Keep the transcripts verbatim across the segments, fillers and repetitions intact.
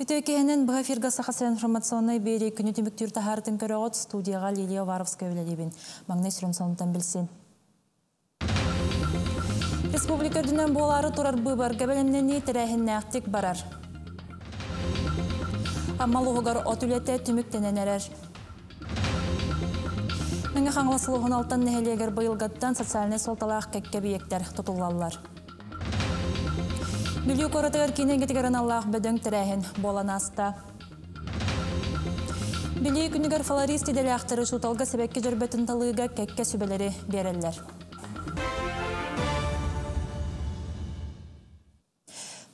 Ütükenin Bıhafirga Sahası Enformasyonay Beri Künütümük Türtü Hartın Köröğüt Studiyağa Liliya Varovska Öylelebin. Magnesiyum Salım'tan bilsin. Республика дүнен болары турар быбар, габелемнени тирәһенне актик барар. Амалугар отүләтә түмүктәнән әрәр. Мәңгә хаңласылыгын алтан нәһелегер быйылгаттан социаль солталах кәккә биектәр тотулаллар. Бүлүк оратыр кинен гетегәрен Аллаһ бөдөң тирәһен боланаста. Билек күнегәр фаларисти дә яхтыры шуталга сәбәккә җөрбәтен талыга кәккә сүбәләре бәрәлләр.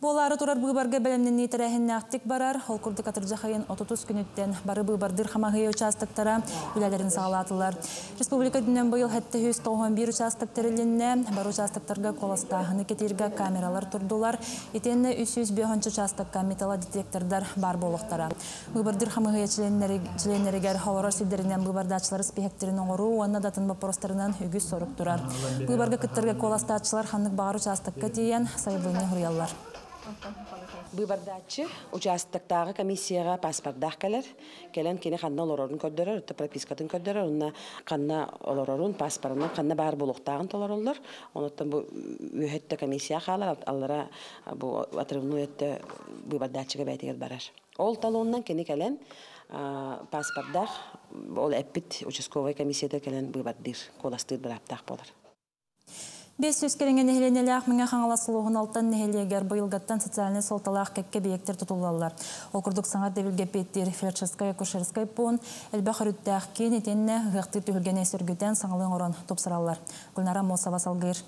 Болары турар быбарга бәлемнен нитерәһенне актик барар, ул курды катырҗа хаен отутус күнүттән бары быбардыр хамагы участоктара үләләрен сагалатылар. Республика дүнен быйыл хәтта йөз туксан бир участок терелленне, бар участоктарга коластагыны кетергә камералар турдылар, итенне өч йөз беш участокка металлодетектордар бар болыктара. Быбардыр хамагы членнәргә халыра сидереннән быбардачлар спектрын оңру, аны датын вопросларынан үгез сорып турар. Быбарга кеттергә коластачлар ханлык бар участокка тигән сайбыны хурыяллар. Быбардачы участоктагы комиссияга паспортдах келер, келен кине канна олорорун көрдөрөр, пропискатын көрдөрөр, онна канна олорорун паспортун канна бар булуктагын толоролор. Онуттан бу үһөттө комиссия халар аллара бу отрывную этте быбардачыга бетигер барар. Ол талоннан кине келен паспортдах ол эппит участковый комиссияда келен быбардыр коластыр бараптак болор. бес йөз келенген нәһеленеләк миңә хаңласылыгын алтан нәһелегәр быйылгаттан социаль солталах кәккә бейектер тотулаллар. Окурдук саңар дәбелгә петтер Флячевская Кушерская пон Эльбахрүттәх кин итенне гыхты түлгән әсергәдән саңлыгын оран топсыраллар. Гүлнара Мосова салгыр.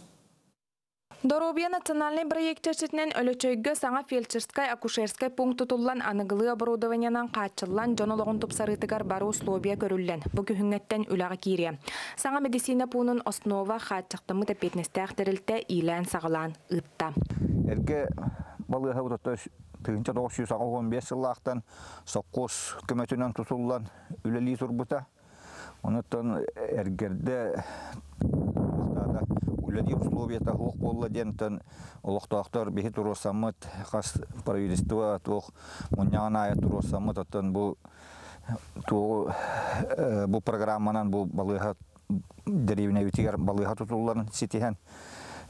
Дорубия национальный проект чечетнен өлөчөйгө саңа фельдшерская акушерская пункт тутуллан аныгылы оборудованиянан качыллан жонологун тупсарытыгар бару условия көрүллен. Бу күһүңнеттен үлага кире. Саңа медицина пунун основа хатчыктымы да петнестер терилте илен сагылан ытта. Эрге балыга хавтта тыгынча төгүз йөз он беш жыллактан соккос көмөтүнөн тутуллан үлели турбута. Онуттан эргерде Улядив условия того, полладентен, лохтахтар, бихитуросамат, хас правительство, тох, муняная туросамат, атан был то был программа, нан был балыга деревня ютигар балыга тутуллан ситиген,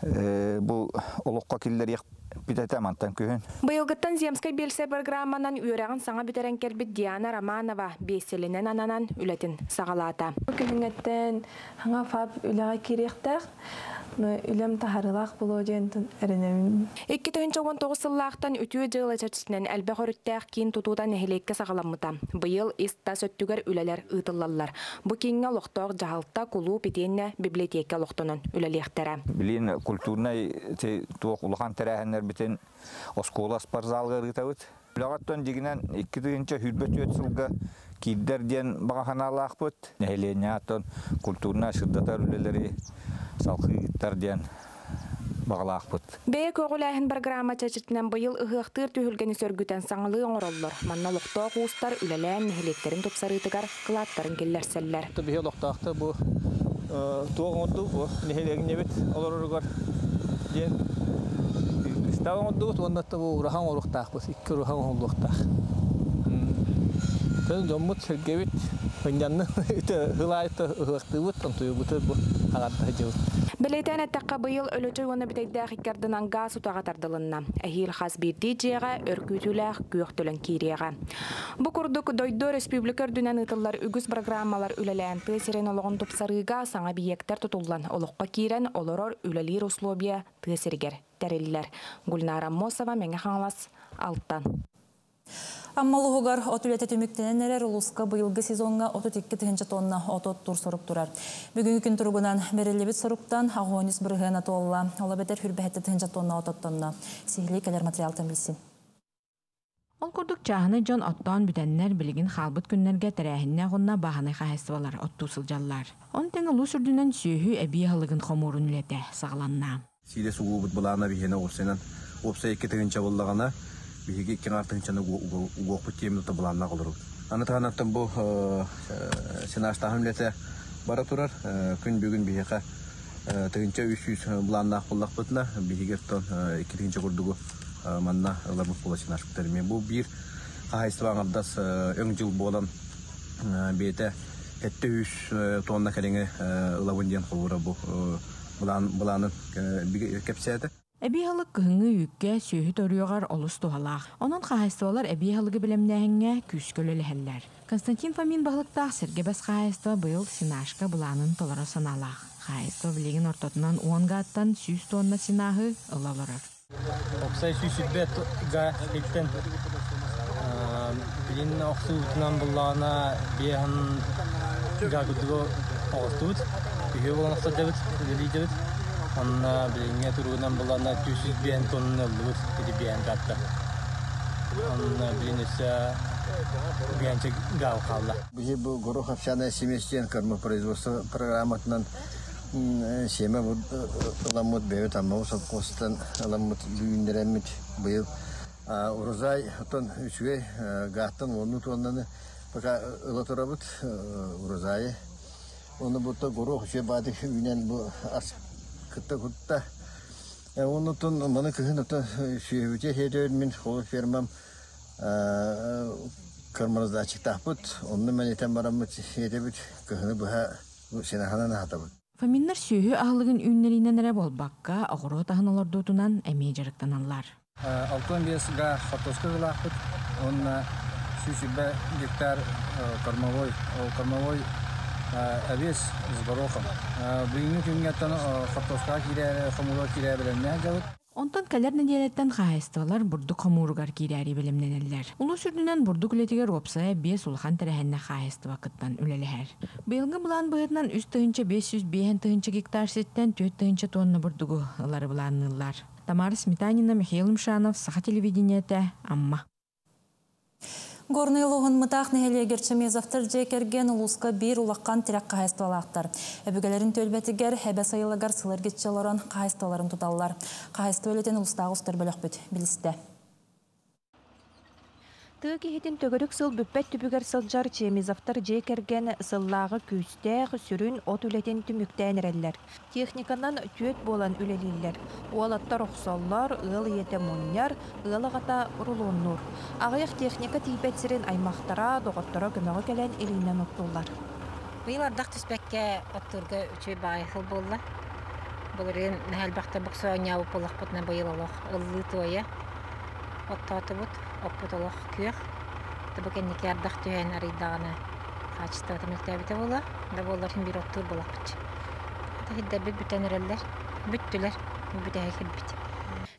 был лохка киллерих. Быйылгыттан земской белсе программанан үйрәгін саңа бітірен кербіт Диана Романова беселінен ананан үлетін сағалата. Күліңеттен аңа фаб үләға керектәк, үлем тахарылақ бұл өдентін әрінемін. эки мең он тогуз сыллақтан үтіу жылы чәтісінен әлбәқ өріттәк кейін тұтудан әхелекке сағаламыда. Быйыл иста сөттігер үләлер ұйтылалар. Бұ кейінгі лоқтоқ жағалта кулу бетенне библиотека лоқтының үләлектері. Білін культурнай битен оскола спарзалгы тәүт. Плағаттан дигенен иккиденче хөрбәт өтсүлгә киддердән баганалак бут. Нәһеленятон культурна шиддәтәр үлеләре салхыттардан багалак бут. Бәйек огылаһын программа чәчетнән быел ыгыктыр төһөлгәне сөргүтән саңлы оңроллар. Манналыкта куустар үлелән нәһелектерин тупсарытыгар клаттарын келләрсәлләр. Бу елоктакта бу тогынды бу нәһелегенне бит олороргар ден Ставом дух, он это был рахам урухтах, посетил рахам урухтах. Тем домут Сергеевич, понятно, это главное, это главное, там то и будет халатаджу. Белетене такабил өлөчөгөнө битеддәги керденан газ утага тардылынна. Әһил хас бир диҗеге өркүтүләр күртөлән киреге. Бу курдык дойдо республикалар дүнән ытыллар үгүз программалар үләлән тесеренологын тупсарыга саңа биектер тутулган олоққа кирен олорор үләлир условия тесергер тәрелләр. Гүлнара Мосова менә хаңлас алттан. Аммалугар отүләтә түмүктәнәләр улыска быйылгы сезонга отыз эки тонна отот тур соруп турар. Бүгүнкү күн тургунан берелебит соруптан агонис биргәнә толла. Ола бетер хүрбәһәттә тонна ототтанна. Сихли келер материалдан билсин. Ол курдук чаһыны жон оттон бүтәннәр билигин халбыт күннәргә тәрәһеннә гонна баһаны хаһасвалар оттусыл жаллар. Он тәңгә лусурдынан сөһү әби халыгын хомурын үләтә сагланна. Силе сугубыт булана бигенә урсенан опса ике тегенчә буллагана биге кенартынчаны угоп темнута буланна кылдыру. Анатанаттан бу сенаш тахмилете бара турар. Күн бүгүн биге тегенчә үч йөз буланна куллак бутна бигертон ике тегенчә курдугу манна алар бу сенаш күтәрме. Бу бир Hayıslan abdas öngcül bolan bete hette yüz tonla kalenge lavundian kovura bu bulan bulanın bir kapsaydı. Ebihalık hıngı yükke sühüt örüyogar olustu halağ. Onun kahayıstalar ebihalıgı bilemnehenge küskölü leheller. Konstantin Fomin bahlıkta sergebes kahayısta bıyıl sinaşka bulanın tolara sanalağ. Kahayısta bilegin ortatından on gattan süs tonla sinahı ılalarır. Oksay süsübet gahitten bilin oksu utinan bullağına bihan gagudlu oğustut. Bühü bulan oksa devit, deli devit. Anna bilenge turundan bulana tüsüz bilen tonunu lüt dedi bilen katta. Anna bilense bilençe gal kaldı. Bu bu guru hapşana semestren karma производство программатынан сема бу ламот беве тамма усап костан ламот дүндеремит быйыл урзай тон үчве гаттан онну тоннаны пока латорабыт урзай. Оны бутта гуру хче бады хвинен бу кытта кытта оны тон мана кыны та шевче хедер мен хол фермам кармазда читапут онны мен тем барамыт хедебит кыны буха сенахана натабыт фаминнер сүйү аглыгын үннеринен эре болбакка агыро таханалар дотунан эме жарыктананлар алтын бесга фотосколахыт онна сүйсүбе гектар кармовой кармовой Abiz zbarokam. Bugün günlerden kaptoska kire, hamurlar kire bilemler geldi. Ondan kalan nedeniyetten kahestalar burduk hamurlar kire bilemler. Ulu sürdünen burduk letiger opsaya bir sulhan terhenne kahest vakitten üleleher. Belge bulan boyundan üç tınca beş yüz bihen tınca hektar sitten dört tınca tonla burdugular bulanırlar. Tamara Smetanina, Mikhail Mshanov, Saha televideniyete Amma. Горный логон мытах нехелегерчеме завтарже керген улуска бир улаккан тирак кайысталактар. Эбүгелерин төлбетигер хебе сайылагар сыларгетчелорон кайысталарын туталлар. Кайысталетен улустагы үстөр бөлөкпөт билисте. Тыгыхитин төгөрүк сыл бүппет түбүгер сылжар чеме завтарже керген сыллагы күстө сүрүн от үлетен түмүктөн эрелер. Техниканан төт болан үлелилер. Уалаттар оксоллор, ыл ете муннар, ылагата урулунур. Агыяк техника тийбетсирин аймактара, доготтора көмөгө келен элинен оттулар. Быйлар дак түспекке оттурга үчөй байыл болла. Булрын нәлбакта буксоня уполак потна быйлалах, ыллы тоя. Оттаты бут, оппотолох көх. Табакеннике ардак төен арыйдагына качты мектебите болла. Да боллар бир оттур болакчы. Hidde bir bütün erler, bütüler, bütüler hidbit.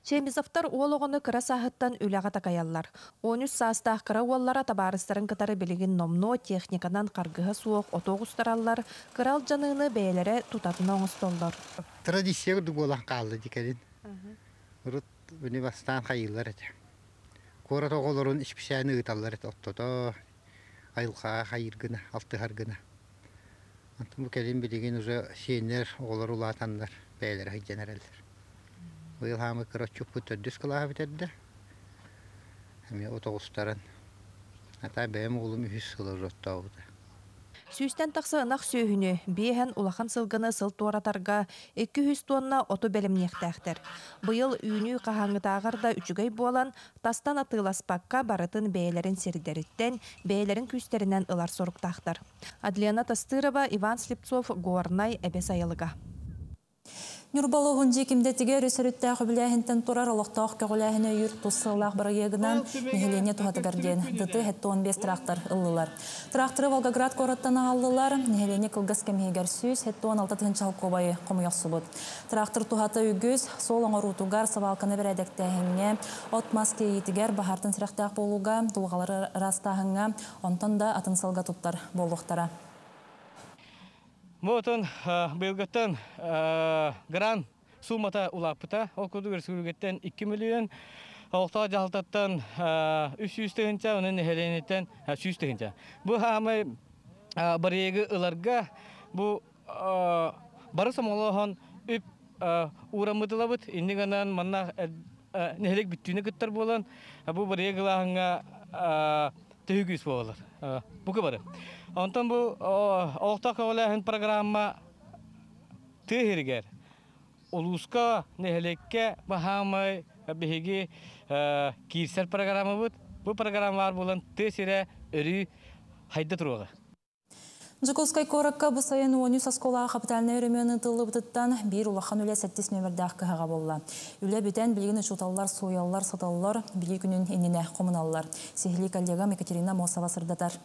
Çemizaftar oğlunu kıra sahattan ülağa takayallar. on üç saastah kıra oğullara tabarısların kıtarı biligin nomno teknikadan kargıha soğuk otoğustarallar, kıral canını beylere tutatına oğustollar. Tradisyonu olan kaldı dikerin. Rut üniversiteden hayırlar ete. Korat oğulların hiçbir şeyini ıtallar ete. Ottoda ayılkağa hayırgına, altıhargına. Bu kelin bildiğin üzere şeyler olur ulatanlar, beyler hacjenereller. Bu yıl hamı kırat çöpüte düz kılağı bitirdi. Hem ya otobüslerin. Hatta benim oğlum yüz kılır rotta oldu. Süsten taksınak söhünü, bihen ulağın sılgını sıl tuaratarga iki yüz tonna otu belimnektähtir. Bu yıl ünü kahangı tağırda üçügey boğalan tastan atılaspakka barıtın beylerin serderitten, beylerin küsterinden ılar soruktahdır. Adliana Tastırova, Ivan Sliptsov, Gornay, Ebesayılıga. Nurbalohun jekimdetiger üsürütte hübülehinden turar oloqtaq köğülehine yurt tussılaq barayıgınan mihelene tuhatıgarden dıtı hette on beş traktör ıllılar. Traktörü Volgograd korattan aldılar, mihelene kılgız kemiheger süs hette on altıncı halkobayı kumuyaq subut. Traktör tuhatı ügüz, sol oğrutugar savalkını beredektehinge, ot maske yetiger bahartın sıraqtaq boluga, dulgaları rastahınga, ondan da atın salga tutlar bolluqtara. Botun belgetten gran sumata ulapıta okudu görsülgetten iki milyon altıca jaltattan üç yüz tınca onun helenetten üç yüz tınca bu hamay bariyegi ılarga bu barısam Allah'ın üp uğramıdılabıt indiganan manna nehelek bittüğüne gittar bolan bu bariyegi lahanga tühügüs boğulur bu kabarı. Ondan bu ortak olayan programma tehirger. Uluska neheleke bahamay behigi kirsel programı bud. Bu programlar bulan tesire örü hayda turuğa. Жуковскай коракка бусаян уону саскола капитальная ремонт ылыбыттан бир улахан үле сәттис нөмердәк кыга болла. Үле бүтән билгене шуталлар, сояллар, саталлар, билге күнен энене коммуналлар. Сехли коллега Екатерина Мосова сырдатар.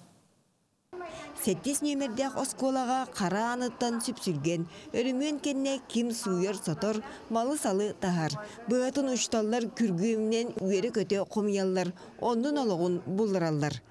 сәттис нөмердәк осколага кара аныттан сүпсүлген, өрүмөн кенне ким суйыр сатор, малы салы тахар. Быатын ушталлар күргүмнен үери көтө комуяллар, ондун олугун булдыраллар.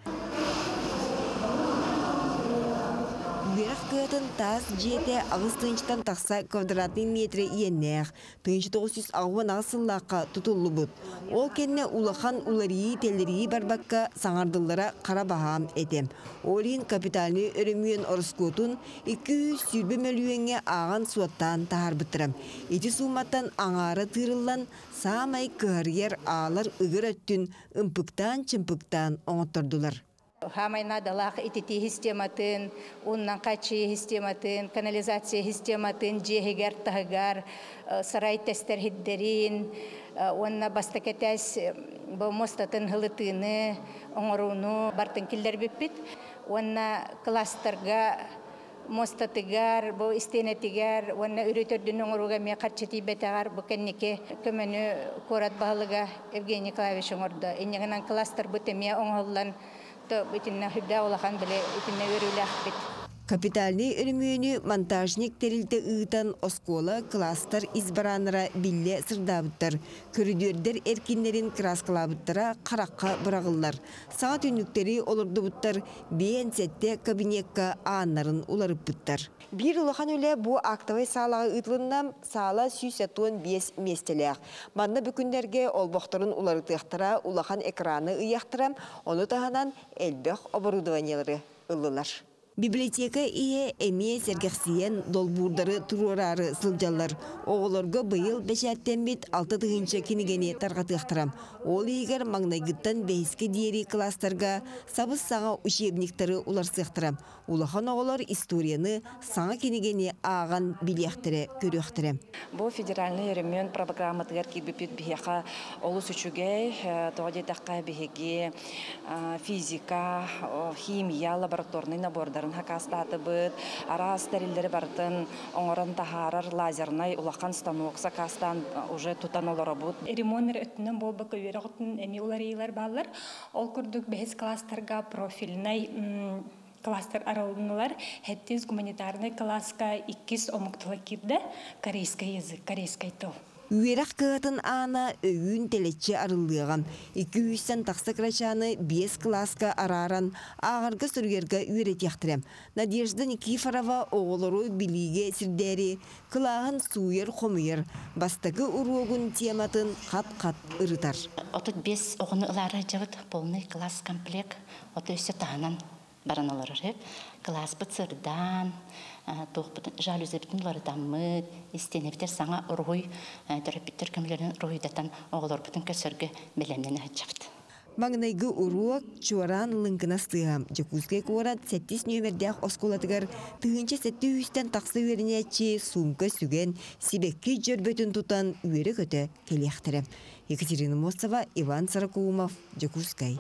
Кытын таз жеті ағыз тынчтан тақса квадратный метрі еннәқ. Тынчы тоғыз жүз ағуан ағысыллаққа тұтылы бұд. Ол кәнне улахан уларии телерии барбаққа саңардылара қарабағам әдем. Олин капиталны өрімген орыскотын екі жүз сүрбі мөлуенге ағын суаттан тағар бұттырым. Еті суматтан аңары тырылдан самай көргер ағылар үгір өттін үмпіктан-чымпіктан оңыттырдылар. Хамайна далах итити систематын, уннан качи систематын, канализация систематын, жегер тагар, сарай тестерхиддерин, онна бастакетес бо мостатын хылытыны, оңоруну бартын килдер биппит, онна кластерга мостатыгар, бо истенетигар, онна үрөтөрдүн оңоруга ме качити бетагар, бо кеннике көмөнү корат баалыга Евгений Николаевич оңорду. Эннегенан кластер бытыме оңоллан Капитальный өрімені монтажник терілді ұйтан оскола кластер избараныра билле сырдабыттар. Көрідердер әркенлерін краскалабыттара қараққа бұрағылар. Саат өніктері олырды бұттар, бейін сәтте кабинетка аңнарын оларып бұттар. Бір ұлақан өлі бұ актовай салағы ұйтлыннам сала сто сто бес местелі. Манна бүкіндерге олбоқтарын оларытықтыра ұлақан экраны ұяқтырам, оны тағанан әлбәқ оборудованиялары ұлылар. Библиотека ие эмие сергексиен долбурдары турурары сылжалар. Оғыларға быйыл бәшәттен бет алты тыгынча кенігені тарғатықтырам. Ол егер маңнайгыттан бәйске дейері кластарға сабыз саңа үшебниктары уларсықтырам. Улахан оғылар историяны саңа кенігені аған билектері көріқтірем. Бұл федеральный ремонт программатығар кебіпет бейеқа олыс үшігей, тоғаде таққа бейеге физика, химия, лабораторный набордар. Hakastata bud, aras terilleri barıtın, onların taharar lazernay ulaqan stanok sakastan uje tutan olara bud. Remonner ötünden bol bakı yöreğitinin eni ulariyiler bağlar. Ol kurduk behiz klasterga profilnay klaster aralınılar. Hettiz humanitarnay klaska ikis omuktalakirde koreyska yazık, koreyska ito. Үйерақ қығатын ана өйін телетші арылдыған. екі жүзден тақсы крачаны бес класқа араран ағарғы сүргерге үйретектірем. Надежда Никифорова оғылыру біліге сірдері, қылағын суыр қомыр, бастығы ұруғын тематын қат-қат ұрытар. Отыт бес оғыны ұлары жығыт болны класс комплект, оты өсі тағынан баран оларыр еп. Класс бұтсырдан, жалюзі бітін ларыдамыд, істені бітер саңа ұрғой, түріп біттер көмілерін ұрғойдаттан оғылар бұтын көсіргі білемдені әтчапты. Маңнайғы ұруақ чуаран лыңғына стыға. Жекузгай қорад сәттіс нөмердәқ осколатығар түгінші сәтті үйістен тақсы өріне әтчі сумка сүген, себекке жөр бөтін тұтан үйері көті келектірі. Екатерина Мосова, Иван Саракумов, Жекузгай.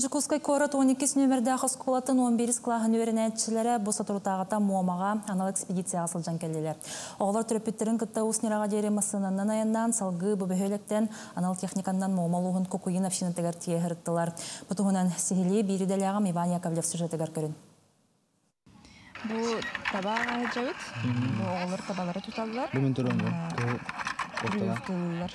Жуковскай корот он екі нөмірді ақысқолатын он бір қылағын өріне әтшілері бұса тұртағыта муамаға анал экспедиция асылжан келділер. Оғылар түріппеттерін күтті ұсныраға дері масынаннан айыннан салғы бөбігіліктен анал техниканнан муамалуғын көкуын әпшінің тігір тие ғырыттылар. Бұтығынан сегілі бері дәліғам Иван Яковлев сүжеті ғыркірін. Бұл табаға жауыт, оғылар табалары тұталылар.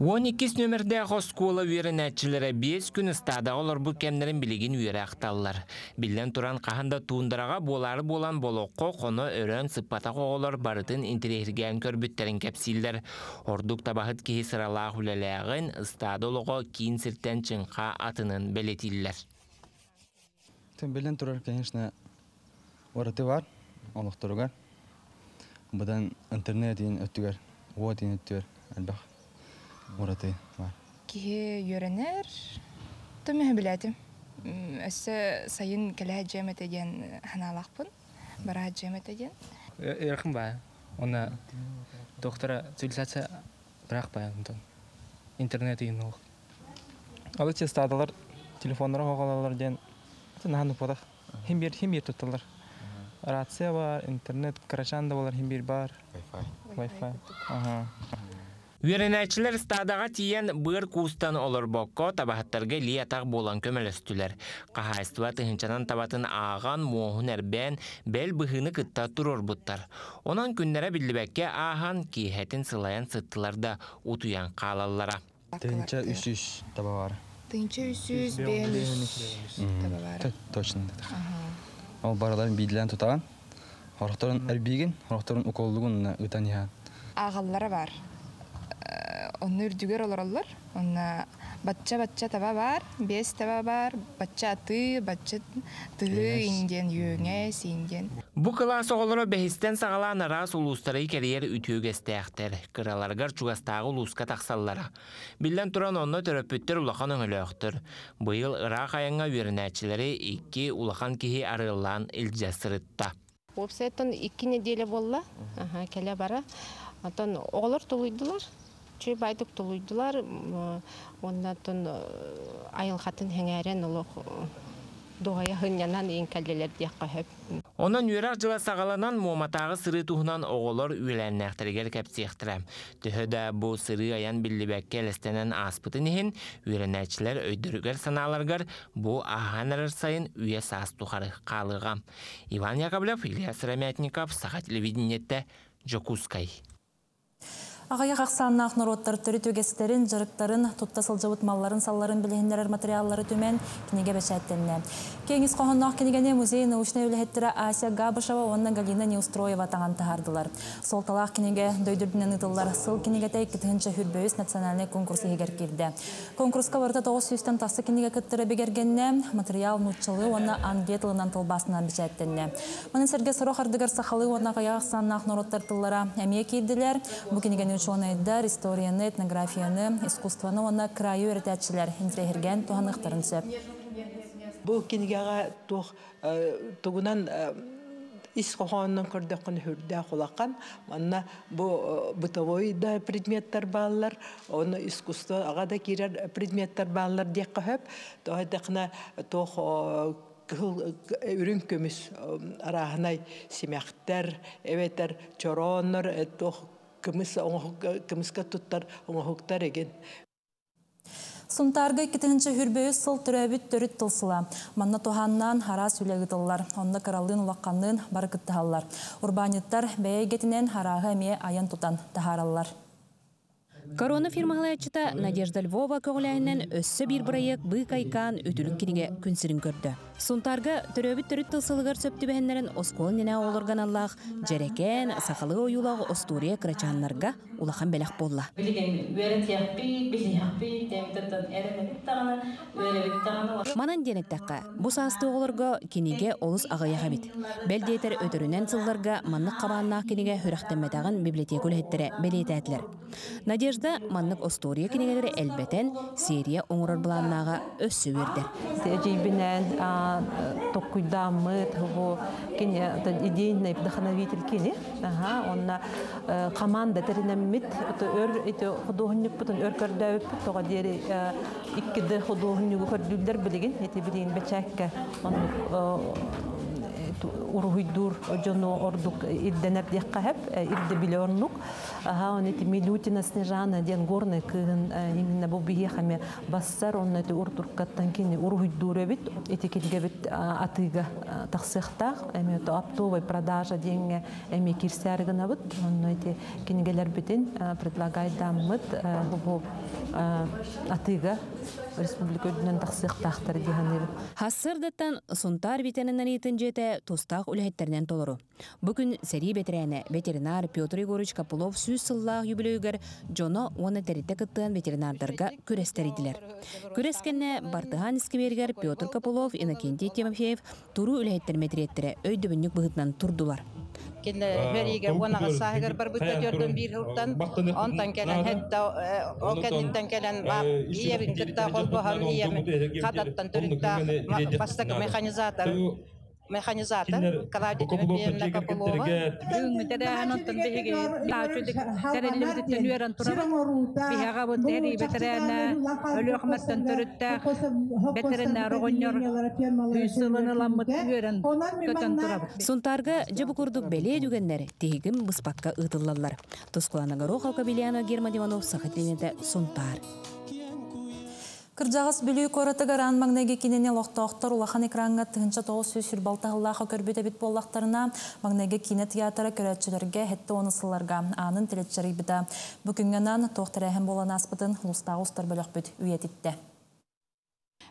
он екі нөмірді қоскуылы өрін әтшілері бес күн ұстады олар бұл кәмдерін білеген өрі ақталылар. Білден тұран қағында туындыраға болары болан болуққо қоны өрін сұппатақ оғылар барытын интерегерген көрбіттерін кәпсілдер. Ордук табахыт кейі сыралағы үләләғын ұстады олығы кейін сірттен чынға атының бәлетілілер. Білден тұрар, конечно, ораты бар, олық тұруғар. Бұдан интернетін өттігер, оғатын өттігер, әлбақ. Мұраты бар. Кейі үйренер, төмі біләді. Өсі сайын кәлі әджемет әген ғаналақ бұн, бара әджемет әген. Ерқым бай, оны доктора цивилизация бірақ бай. Интернет үйін оқ. Alı çestadalar, telefonlara hoğalalar den. Nahanı podaq. Hem bir hem bir tutulur. Ratsiya var, internet, kraşanda var, hem bir bar. Wi-Fi. Wi-Fi. Aha. Веренәчләр стадаға тиен быр кустан олар бокко табахаттарга лиятақ болан көмелестілер. Қахайстыва тыхынчанан табатын аған муахунер бән бәл бұхыны кытта тұрор бұттар. Онан күндері білдібәкке аған кейхетін сылаян сыттыларда ұтуян қалаллара. Тыхынча үсіс таба бар. Тыхынча үсіс бән үсіс таба бар. Точно. Ол бараларын бейділен тұтаған. Хорақтарын әрбейген, хорақтарын ұқолдығын ұтаниған. Ағаллары бар. Onlar düğer olurlar. Onlar batça batça tava var, beş tava var, batça atı, batça tığı ingen, yöğnes ingen. Bu klas oğulları behisten sağalan aras ulusları kariyer ütüyü gösterdir. Kıralargar çugastağı uluska taksallara. Bilden turan onunla töröpüttür ulağan öngülöktür. Bu yıl Irak ayına verinatçileri iki ulağan kihi arılan ilce sırıtta. Opsaytan iki nedeli bolla, kele bara. Oğullar doluydular. Çünkü baydık doluydular, ondan ayıl katın hengeren oluq doğaya hınyanan enkalleler diye kahep. Onun yürak cıla sağalanan muamatağı sırı tuğunan oğullar üyelen nehtergel kapsiyektirem. Tühü de bu sırı ayan bildibekke elestenen aspıtın ihin, üyelenetçiler öydürgel sanalargar, bu ahan arar sayın üye sas tuğarı kalığa. İvan Yakovlev, İlya Srametnikov, Saha televizyonette, Jokuskay. Ağaya aksannak narotlar törü tögesilerin, jarıkların, tuttasılcı utmalların, salların bilehinler materialları tümen kinege beşettinne. Kengiz kohonnak kinegene muzeyi nauşna ülehettire Asya Gabışava onna Galina Neustroyeva tağan tahardılar. Sol talaq kinege döydürdünen ıdıllar sıl kinege teyik kitihince hürböyüz nacionalne konkursu heger girdi. Konkurska varıta toğuz yüzden tası kinege kıttırı begergenne, material nutçılığı onna angetilinan tılbasından beşettinne. Manın serge soruq ardıgar sahalı onna ağaya aksannak narotlar tıllara emek eddiler. Bu kinegene Ученыйдар, историяны, этнографияны, искусствоны оны краю өретәтчілер интерегерген туғанықтарын сөп. Бұл кенегаға тұғынан исқоғанның көрдіқін үрді қолақан, онына бұл бұтовой да предметтер балылар, оны искусствоға да керер предметтер балылар дек қөп, тұғайдықына тұғы ürün көміс арағынай семяқтар, әветер, чоронлар, тұғы Kımıska tuttar, ona huktar egin. Suntargı ikitinince hürböyü sıl türevit törüt tılsıla. Manna tohannan haras üle gıdıllar. Onda karalığın ulakkanlığın barıkıt tahallar. Urbanittar beye getinen harağı emeye ayan tutan taharallar. Korona firmalayacıda Nadezhda Lvova köğüleğinden össü bir bırayık bıykaykan ötülünkirige künsirin gördü. Suntarga töröbüt törüt tılsılıgar söptü behenlerin oskol nene olurgan Allah, jereken, sakalı oyulağı osturiye kıraçanlarga ulağın belak bolla. Manan denek dakika, bu saastı oğulurga kenege olus ağayağı bit. Beldeyeter ötürünen tıllarga manlık kabanına kenege hüraktenmetağın bibliotekul ettere beliyete etler. Nadezhda da manlık ostoriya kinegeleri elbeten seriye onurar bulanlığa össü verdi. Cebinen tokuydamıt bu kine ideyinle vdahnovitel kine. Aha onna komanda terinamit ör ite huduhnuk butun ör kardayıp toga deri ikkide huduhnuk kardüller biligin ite bilin beçakke onu Urhuydur ojono orduk iddener diqqahab idde bilornuk aha oneti milutina snejana den gorne kın imенно bu bihame bassar oneti urturkattan kini urhuydurabit etiketgebit atıga taqsiqta emeto aptovay prodaja denge emekirserganabit oneti kinigeler biten предлагает дамыт bu atıga respublika ödünen taqsiqtaqtar dihanib hasırdattan suntar bitenenen itinjete Tostaq ülhetlerden toluru. Bugün seri betirene veterinar Pyotr Igorich Kapulov süz yıllar jubileyger jono ona terite kıttığın veterinarlarga kürestiridiler. Küreskenle Bartıhan İskiberger Pyotr Kapulov Inokentiy Timofeyev turu ülhetler metriyetlere öydü bünlük bıhıtından turdular. Kelle veriger ona sahiger barbutta gördüm bir hurttan ondan gelen hetta o kendinden gelen iyi bir kıtta kolboham iyi mi kadattan türütta bastak mekanizatör mechanizatör, kadar diyebilirim ne kapılova. Dün tede hanım tanıdığı ki, taçudik tede limit tanıyan turun, bihaga bu teri beterena, ölüyormuş tanırıtta, beterena roğunyor, üstüne lan mutluyorum, tanırım. Suntarga, cebukurduk belediye düğünleri, tihgim buspakka ıtıllarlar. Toskulana garoha kabiliyana Germanivanov sahitininde suntar. Kırcağız bülüyü koratagaraan magnegi kinene loqtoqtor ulahan ekranga tığınça toğuz sür baltağıllaha körbüte bit bollaqtarına magnegi kine tiyatara köretçilerge hette onısılarga anın tiletçeri bide. Bugüngenan toqtarahem bolan aspıdın lustağustar bölöqbüt üyetitte.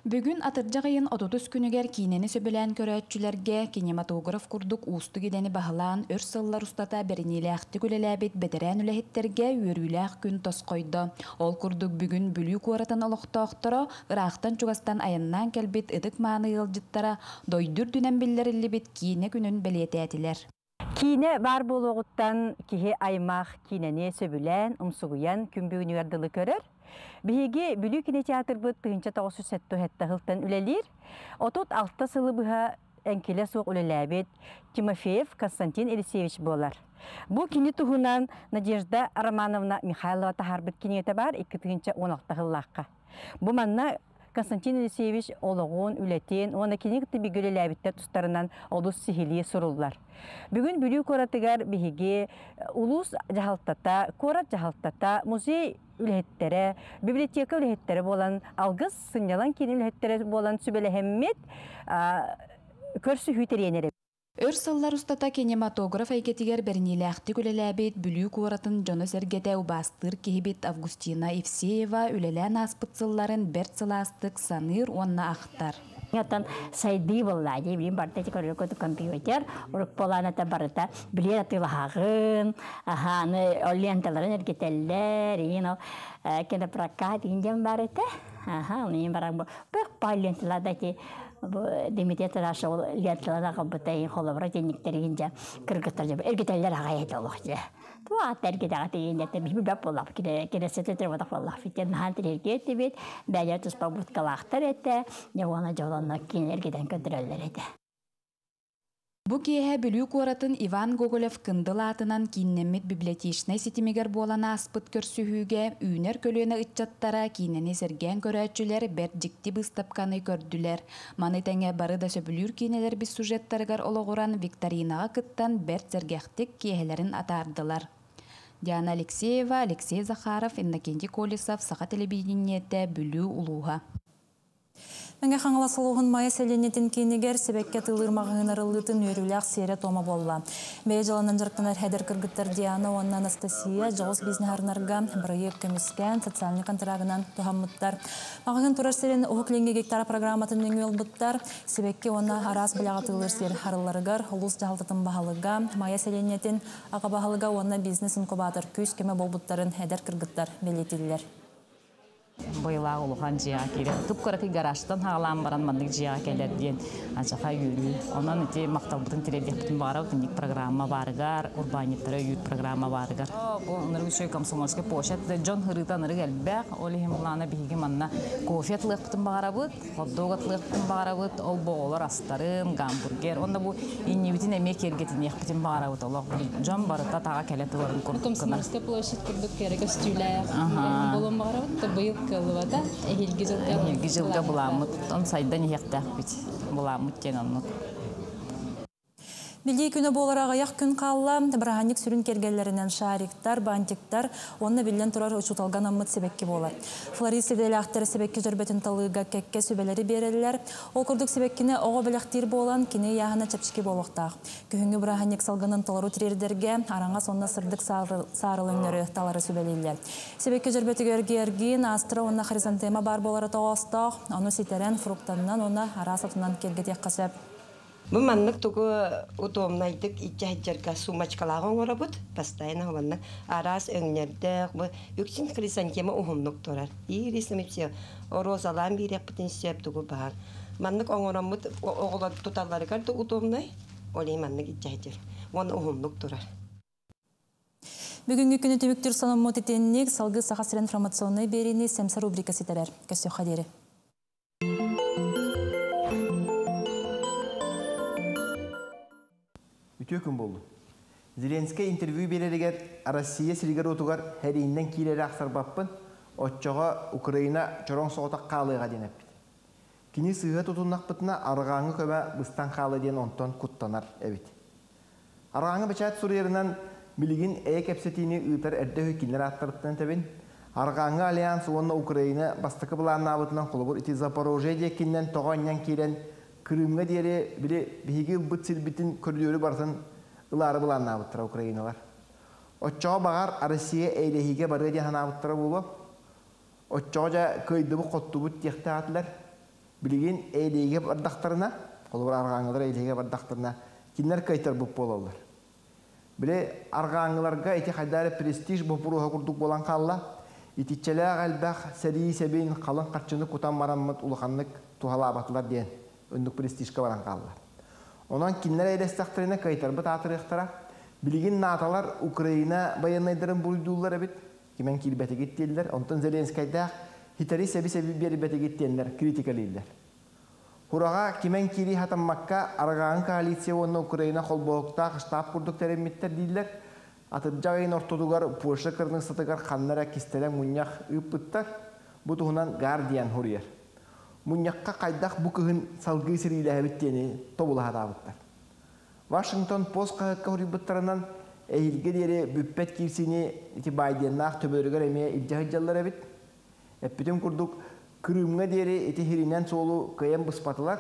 Bugün atırcağıyın otuz günüger kineni söbülen köretçilerge kinematograf kurduk ustu gideni bahalan ör sıllar ustata berinilahti gülelabit bederen ülehitterge yürüyülah gün tos koydu. Ol kurduk bugün bülü kuaratan oluqtağıttara, ırağıtan çugastan ayından kelbit ıdık mağını yılcıttara, doydur dünen billerili bit kine günün beliyetiyatiler. Kine var buluğuttan kihe aymaq kineni söbülen umsuguyan kümbüğünü yardılı körür. Bihigi bülü kine teatr bıt tığınca toğusu settu hetta hıltan ülelir. Otut altta sılı bıha enkile soğuk ülelabit Timofeyev Konstantin Elisevich bolar. Bu kini tuhunan Nadejda Romanovna Mikhailova taharbit kine tabar iki tığınca on altta hıllakka. Bu manna Konstantin Elisevich oluğun ületen ona kine tibi gülelabitler tüstarından olus sihiliye sorullar. Bugün bülü koratıgar bihigi ulus cahaltata, korat cahaltata, muzey ülhettere, biblioteka ülhettere bolan algız, sınyalan kini ülhettere bolan sübele hemmet körsü hüteriyenere. Örsallar ustata kinematograf ayketiger bernilaxti gülelabit bülük uğratın Jonas Ergetev bastır kihibit Avgustina Evseyeva ülelen aspıtsılların bertsalastık sanır onna aktar. Yatan saydi vallahi bilim barteci karıkotu kompüter oruk polanata barata bilir atılahın ahanı orientaların ergeteller yine kendi prakat indian barata aha onun barang pek palientalardaki Demetiyatlar aşağı liyatlana kabutayın kolabora tekniklerinde kırgıtlarca ergeteller gayet olacak. Tuat ergeteller de bir bab olab ki ki resetler var da vallahi fiten hanter ergete bit beyler tuspabut kalahtar ette ne ona jolanla kin ergeden kadriller ette. Bu kihe bülük uğratın Ivan Gogolev kındılatınan kinnemit bibliotekine sitimiger bolan aspıt körsühüge, üner kölüne ıtçattara kineni sergen köräççüler berjikti bıstapkanı gördüler. Manetenge barı da söbülür kineler bir sujettargar oloğuran Viktorinağa kıttan bert sergehtik kihelerin atardılar. Diana Alekseyeva, Aleksey Zakharov, Innokenty Kolesov, Saha televideniyete bülü uluğa. Menge hangilasılohun maya selenitin kiniger sebekte tılırmağın arılıtın yürüyülah seyret oma bolla. Beycalan jartlar heder kırgıtlar Diana ve Anastasia Jaws biznarlarga proyekt komisken sosyal kontragından tuhammutlar. Mağın turar selen ohuklenge gektara programatın yol butlar sebekte ona aras bilagatılır ser harlargar holus jahaltın bahalıga maya selenitin aqa bahalıga ona biznesin kobadır küs keme bolbutların heder kırgıtlar belirtiler. Boyla oluhan cihakire, topkarakı garajdan halam baran mandık cihakeler diyen acaba yürü. Ondan öte maktabın televizyonun var o günlük programa vargar, urbaniyetler yürü programa vargar. Onları bir şey kamsonlaşke poşet, John Hırıtanları gelbek, olihimlana bilgi manna kofiyatlıktın bağırabıt, hotdogatlıktın bağırabıt, ol boğular astarım, gamburger. Onda bu innivitin emek ergetin yakıtın bağırabıt ola. John barıta tağa keleti varın korkutkılar. Kamsonlaşke poşet kurduk kere göstüler, bolon bağırabıt da bayıl. Kalvada elgizilde bulamut, on saydan yektak bit bulamut genanlık. Bildiği günü boğularak ayak gün kalla, brahanik sürün kergelerinden şariktar, bantiktar, onunla bilen turar uçutalgan ammıt sebekki boğular. Florisi de lahtar sebekki zörbetin talığıga kekke sübeleri berirler. O kurduk sebekkine oğu belaktir boğulan, kine yağına çapşiki boğulakta. Kühüngü brahanik salganın taları türerderge, aranga sonuna sırdık sarılınları taları sübelirler. Sebekki zörbeti görge ergin, astra onunla harizantema bar boğulara tağasta, onu siteren fruktanından ona arasatından kerget yakkasab. Bu manlık toku utomnaydık iki haccerka sumaçkalağın orabut, pastayına olanla aras önlerde bu üksin krizankeme uhumluk dolar. İyi resim hepsi o rozalan bir yapıtın sebep toku bahar. Manlık onoramut oğlan tutarları gardı utomnay, olayım manlık iki haccer. Onu uhumluk dolar. Bugünkü günü tümüktür sanımut etenlik, salgı sahasır informasyonu berini semsa rubrikası terer. Kösü haderi. Ütüyükün boldu. Zelenskiy interview beleriger Rossiya silgarotugar herinden kileri axtarbappın otçoğa Ukrayna çoron soğutak kağılığa denepbit. Kini sığıha tutunakbıtına arğanı köme bıstan kağılı den onton kuttanar ebit. Arğanı bıçat suruyarından biligin eğek epsetini ıtar erde hükkinler attarıptan tebin Arğanı aliyans onunla Ukrayna bastıkı bulanına abıtından kulubur iti Zaporojye dekinden toğanyan kiren Kırımga diyeri bile bihigi bıt silbitin körülüyorü barısın ıları bulanına abıttıra Ukraynalar. Otçoğa bağar Rossiya eylehige barıya dehana abıttıra bulup Otçoğaca kıydıbı qottubut diyekte atılar. Bilgin eylehige bardaklarına, kulubur arğanılar eylehige bardaklarına kinler kıytar bub bolarlar. Bile arğanılarga eti haydari prestij buburuha kurduk bolan kalla İtiççele galbaq seriyi sebin kalın kaçını kutan marammat uluhanlık tuhala abatılar diyen öndük prestijka varan kallar. Onan kinler eylestaktırına kayıtar bıt atırıqtara bilgin natalar Ukrayna bayanaydarın buyduğullar ebit kimen kilbete gittiler. Ondan Zelenskiy'da hitari sebi sebi belibete gittiler, kritikaliydiler. Hurağa kimen kili hatammakka arağan koalisiya onunla Ukrayna kolboğukta ştab kurduk terimmitler dediler. Atırcağın ortadugar, Polşa kırnık satıgar, kanlara kistelen münyak ıpıttar, bu tuğunan gardiyan huruyar. Münyakka kaydak bu kıhın salgı siriyle hevittiğini tobula hatabıttar. Washington Post kahıkka huruybuttarandan ehilge diyeri büppet kirsini iti baydiyanlağ töbörügar emeye ilca hıccalar evit. Hep bütün kurduk Kırımga diyeri iti hirinen soğulu kıyam bıspatılar,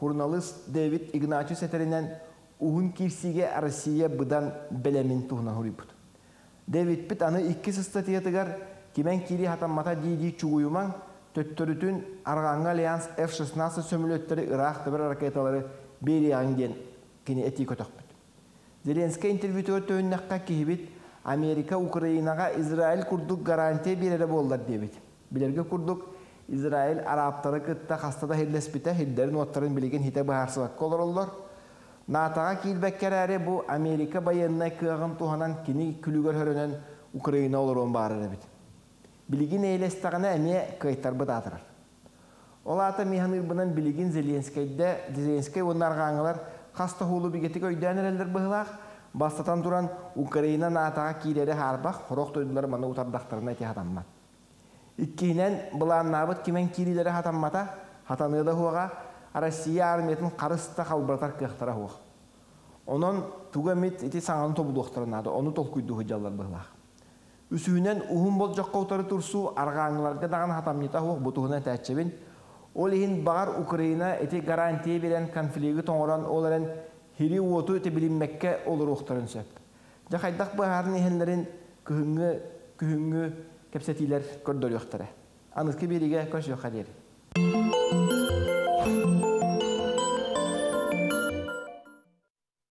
hurnalist David Ignatius eterinden Uhun kirsige Rossiya bıdan belemin tuğuna huribut. David Pitt anı iki statiyatıgar kimen kiri hatanmata diydiği çuguyuman töttörütün Arğanı Allians F on altı sömülöttörü Irak tıbır raketaları beriyağın den kini eti kötökbüt. Zelenskiy intervütör töyünnakka kihibit Amerika Ukraynağa İsrail kurduk garantiye berere bollar debit. Bilerge kurduk İsrail Araptarı kıtta hastada hellesbite hillerin otların biligin hite baharsıvakka olurlar. Natağa kilbekkerari bu Amerika bayanına kıyağım tuhanan kini külügör hörönen Ukrayna olur on bağırır ebit. Bilgin eylestağına emeye kayıtlar bıt atırır. Ola ata mihanırbının bilgin Zelenskiy'de Zelenskiy onlar gağınlar hasta hulu bigetik öyden ereldir bıhlağ. Bastatan duran Ukrayna natağa kileri harbaq horoq toydular bana utardaklarına eti hatanmat. İkkihinen bılan nabıt kimen kirileri hatanmata hatanığı da huağa Rossiya armiyetin karısta kalbratar kıyıqtara huaq. Onun tugamit iti sananı tobuluqtırınadı, onu tolkuydu hıcallar bıhlağ. Üsüğünden uhun bol jaqqa utarı tursu, arğanılarga dağın hatamnita huaq butuğuna təçəbin. Olihin bağar Ukrayna eti garantiye veren konfliyi toğuran olan hiri uotu eti bilinmekke olur uqtırın söp. Jaqaydaq baharın ehenlerin kühüngü, kühüngü kepsetiler gördör yoqtara. Anızki birige köş yoqa deri.